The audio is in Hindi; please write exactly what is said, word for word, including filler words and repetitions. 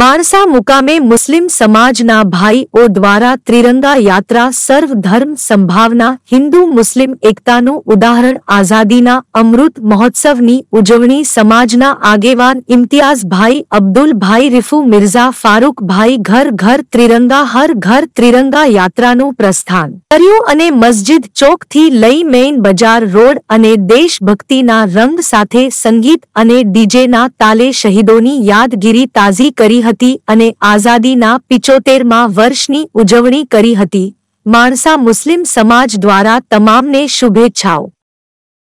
मानसा मुकामे मुस्लिम समाजना भाईओ द्वारा त्रिरंगा यात्रा सर्व धर्म संभावना हिंदू मुस्लिम एकतानु उदाहरण आजादीना अमृत महोत्सवनी उजवणी समाजना आगेवान इम्तियाज भाई अब्दुल भाई रिफू मिर्जा फारूक भाई घर घर त्रिरंगा हर घर त्रिरंगा यात्रानु प्रस्थान कर्यो अने मस्जिद चौक थी लई मेन बजार रोड अने देशभक्तिना रंग साथे संगीत अने डीजे ना ताले शहीदोनी यादगिरी ताजी करी हती अने आजादीना पिचोतेरमा वर्षनी उजवणी करी हती। मानसा मुस्लिम समाज द्वारा तमामने शुभेच्छाओ।